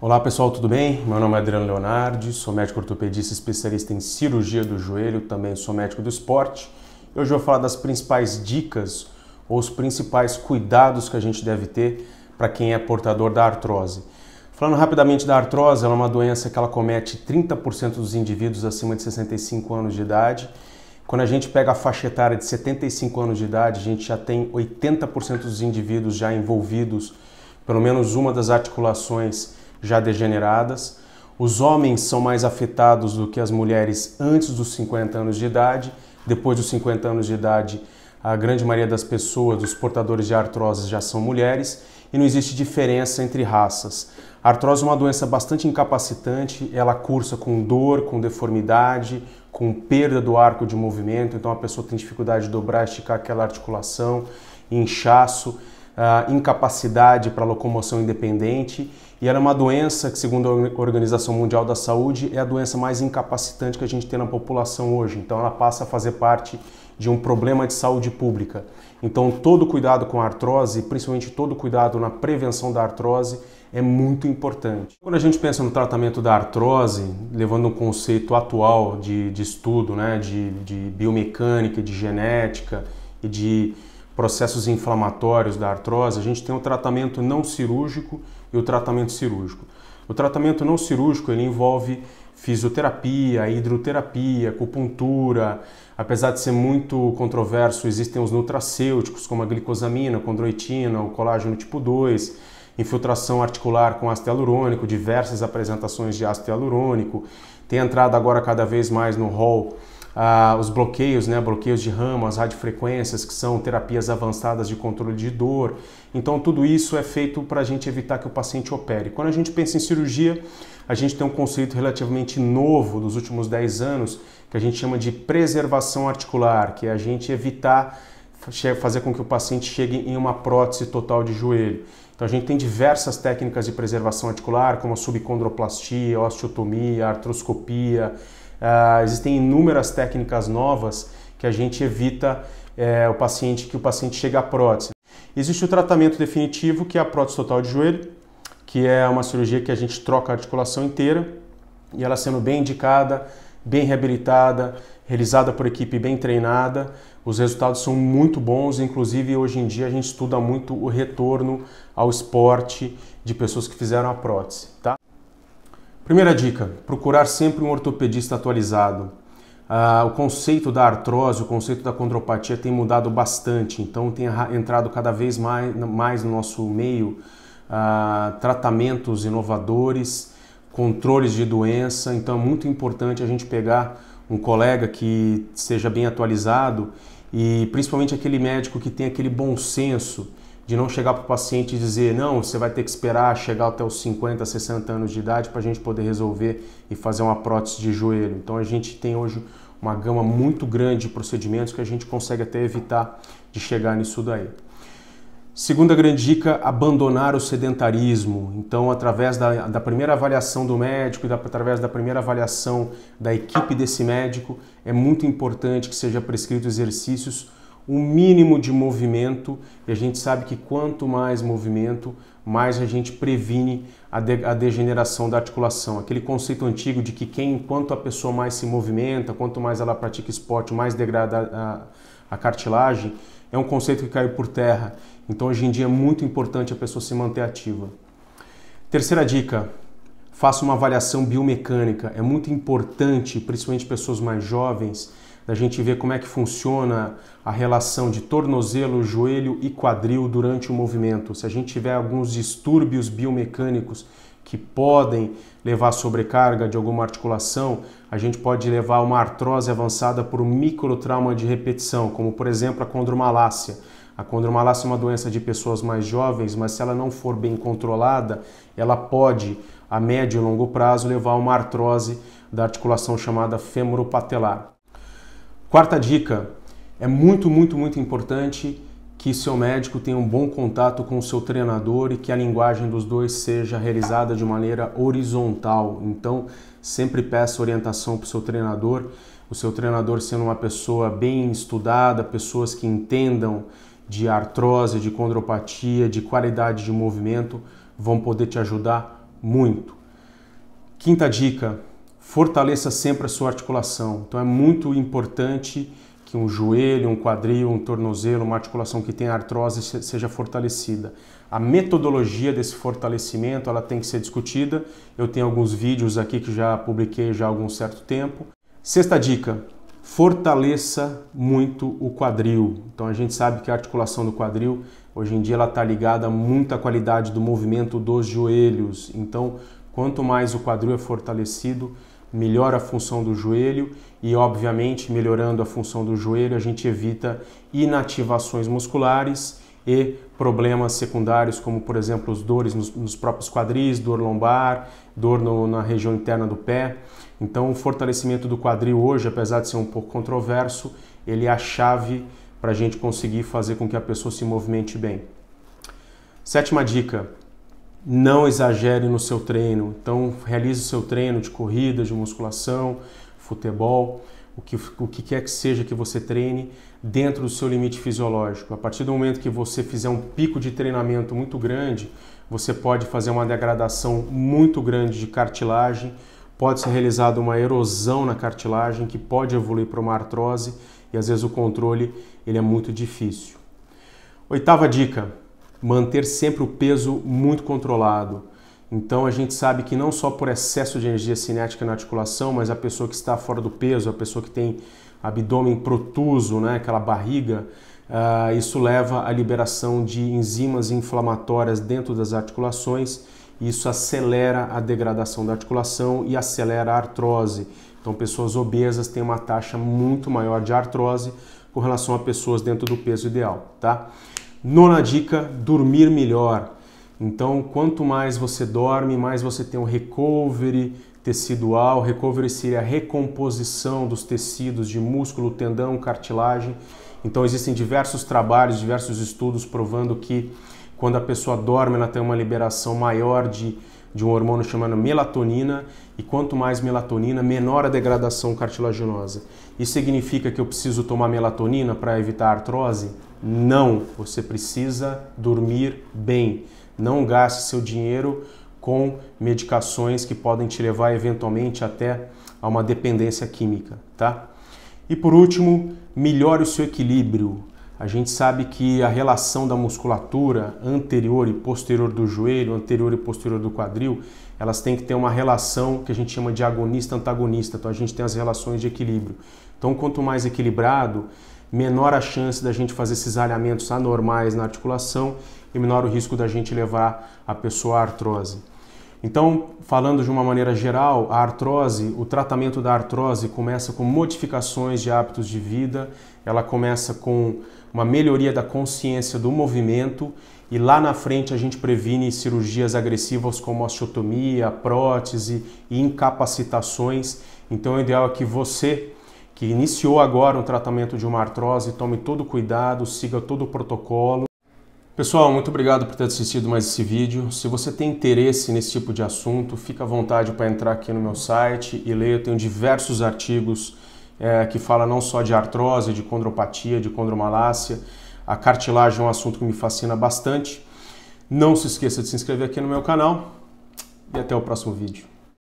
Olá pessoal, tudo bem? Meu nome é Adriano Leonardi, sou médico ortopedista especialista em cirurgia do joelho, também sou médico do esporte. Hoje eu vou falar das principais dicas ou os principais cuidados que a gente deve ter para quem é portador da artrose. Falando rapidamente da artrose, ela é uma doença que ela comete 30% dos indivíduos acima de 65 anos de idade. Quando a gente pega a faixa etária de 75 anos de idade, a gente já tem 80% dos indivíduos já envolvidos, pelo menos uma das articulações já degeneradas. Os homens são mais afetados do que as mulheres antes dos 50 anos de idade. Depois dos 50 anos de idade, a grande maioria das pessoas, dos portadores de artrose, já são mulheres e não existe diferença entre raças. A artrose é uma doença bastante incapacitante, ela cursa com dor, com deformidade, com perda do arco de movimento, então a pessoa tem dificuldade de dobrar, esticar aquela articulação, inchaço, incapacidade para locomoção independente, e ela é uma doença que, segundo a Organização Mundial da Saúde, é a doença mais incapacitante que a gente tem na população hoje, então ela passa a fazer parte de um problema de saúde pública. Então todo cuidado com a artrose, principalmente todo cuidado na prevenção da artrose, é muito importante. Quando a gente pensa no tratamento da artrose, levando um conceito atual de estudo, né, de biomecânica, de genética e de processos inflamatórios da artrose, a gente tem o tratamento não cirúrgico e o tratamento cirúrgico. O tratamento não cirúrgico ele envolve fisioterapia, hidroterapia, acupuntura. Apesar de ser muito controverso, existem os nutracêuticos, como a glicosamina, a condroitina, o colágeno tipo 2, infiltração articular com ácido hialurônico, diversas apresentações de ácido hialurônico. Tem entrado agora cada vez mais no rol os bloqueios, né? Bloqueios de ramo, as radiofrequências, que são terapias avançadas de controle de dor. Então tudo isso é feito para a gente evitar que o paciente opere. Quando a gente pensa em cirurgia, a gente tem um conceito relativamente novo dos últimos 10 anos, que a gente chama de preservação articular, que é a gente evitar fazer com que o paciente chegue em uma prótese total de joelho. Então a gente tem diversas técnicas de preservação articular, como a subcondroplastia, osteotomia, artroscopia. Existem inúmeras técnicas novas que a gente evita que o paciente chegue à prótese. Existe o tratamento definitivo, que é a prótese total de joelho, que é uma cirurgia que a gente troca a articulação inteira e ela sendo bem indicada, bem reabilitada, realizada por equipe bem treinada, os resultados são muito bons, inclusive hoje em dia a gente estuda muito o retorno ao esporte de pessoas que fizeram a prótese, tá? Primeira dica, procurar sempre um ortopedista atualizado. O conceito da artrose, o conceito da condropatia tem mudado bastante, então tem entrado cada vez mais no nosso meio tratamentos inovadores, controles de doença, então é muito importante a gente pegar um colega que seja bem atualizado e principalmente aquele médico que tem aquele bom senso de não chegar para o paciente e dizer não, você vai ter que esperar chegar até os 50, 60 anos de idade para a gente poder resolver e fazer uma prótese de joelho. Então a gente tem hoje uma gama muito grande de procedimentos que a gente consegue até evitar de chegar nisso daí. Segunda grande dica, abandonar o sedentarismo. Então, através da primeira avaliação do médico e através da primeira avaliação da equipe desse médico, é muito importante que seja prescrito exercícios, um mínimo de movimento, e a gente sabe que quanto mais movimento, mais a gente previne a degeneração da articulação. Aquele conceito antigo de que quanto a pessoa mais se movimenta, quanto mais ela pratica esporte, mais degrada a cartilagem, é um conceito que caiu por terra. Então, hoje em dia, é muito importante a pessoa se manter ativa. Terceira dica, faça uma avaliação biomecânica. É muito importante, principalmente pessoas mais jovens, da gente ver como é que funciona a relação de tornozelo, joelho e quadril durante o movimento. Se a gente tiver alguns distúrbios biomecânicos que podem levar à sobrecarga de alguma articulação, a gente pode levar a uma artrose avançada por um microtrauma de repetição, como por exemplo a condromalácia. A condromalácia é uma doença de pessoas mais jovens, mas se ela não for bem controlada, ela pode, a médio e longo prazo, levar a uma artrose da articulação chamada fêmoropatelar. Quarta dica, é muito importante que seu médico tenha um bom contato com o seu treinador e que a linguagem dos dois seja realizada de maneira horizontal. Então, sempre peça orientação para o seu treinador sendo uma pessoa bem estudada, pessoas que entendam de artrose, de condropatia, de qualidade de movimento, vão poder te ajudar muito. Quinta dica, fortaleça sempre a sua articulação. Então é muito importante que um joelho, um quadril, um tornozelo, uma articulação que tenha artrose seja fortalecida. A metodologia desse fortalecimento, ela tem que ser discutida. Eu tenho alguns vídeos aqui que já publiquei já há algum certo tempo. Sexta dica, fortaleça muito o quadril. Então a gente sabe que a articulação do quadril, hoje em dia, ela está ligada muito à qualidade do movimento dos joelhos. Então, quanto mais o quadril é fortalecido, melhora a função do joelho e, obviamente, melhorando a função do joelho, a gente evita inativações musculares e problemas secundários, como, por exemplo, as dores nos próprios quadris, dor lombar, dor na região interna do pé. Então, o fortalecimento do quadril hoje, apesar de ser um pouco controverso, ele é a chave para a gente conseguir fazer com que a pessoa se movimente bem. Sétima dica, não exagere no seu treino. Então, realize o seu treino de corrida, de musculação, futebol, o que quer que seja que você treine dentro do seu limite fisiológico. A partir do momento que você fizer um pico de treinamento muito grande, você pode fazer uma degradação muito grande de cartilagem, pode ser realizada uma erosão na cartilagem que pode evoluir para uma artrose e às vezes o controle ele é muito difícil. Oitava dica, manter sempre o peso muito controlado. Então a gente sabe que não só por excesso de energia cinética na articulação, mas a pessoa que está fora do peso, a pessoa que tem abdômen protuso, né, aquela barriga, isso leva à liberação de enzimas inflamatórias dentro das articulações, e isso acelera a degradação da articulação e acelera a artrose. Então pessoas obesas têm uma taxa muito maior de artrose com relação a pessoas dentro do peso ideal, tá? Nona dica, dormir melhor. Então, quanto mais você dorme, mais você tem um recovery tecidual. Recovery seria a recomposição dos tecidos de músculo, tendão, cartilagem. Então, existem diversos trabalhos, diversos estudos provando que quando a pessoa dorme, ela tem uma liberação maior de um hormônio chamado melatonina. E quanto mais melatonina, menor a degradação cartilaginosa. Isso significa que eu preciso tomar melatonina para evitar artrose? Não, você precisa dormir bem. Não gaste seu dinheiro com medicações que podem te levar eventualmente até a uma dependência química, tá? E por último, melhore o seu equilíbrio. A gente sabe que a relação da musculatura anterior e posterior do joelho, anterior e posterior do quadril, elas têm que ter uma relação que a gente chama de agonista-antagonista. Então a gente tem as relações de equilíbrio. Então quanto mais equilibrado, menor a chance da gente fazer cisalhamentos anormais na articulação e menor o risco da gente levar a pessoa à artrose. Então, falando de uma maneira geral, a artrose, o tratamento da artrose começa com modificações de hábitos de vida, ela começa com uma melhoria da consciência do movimento e lá na frente a gente previne cirurgias agressivas como osteotomia, prótese e incapacitações. Então, o ideal é que você que iniciou agora um tratamento de uma artrose, tome todo o cuidado, siga todo o protocolo. Pessoal, muito obrigado por ter assistido mais esse vídeo. Se você tem interesse nesse tipo de assunto, fica à vontade para entrar aqui no meu site e ler. Eu tenho diversos artigos que falam não só de artrose, de condropatia, de condromalácia. A cartilagem é um assunto que me fascina bastante. Não se esqueça de se inscrever aqui no meu canal e até o próximo vídeo.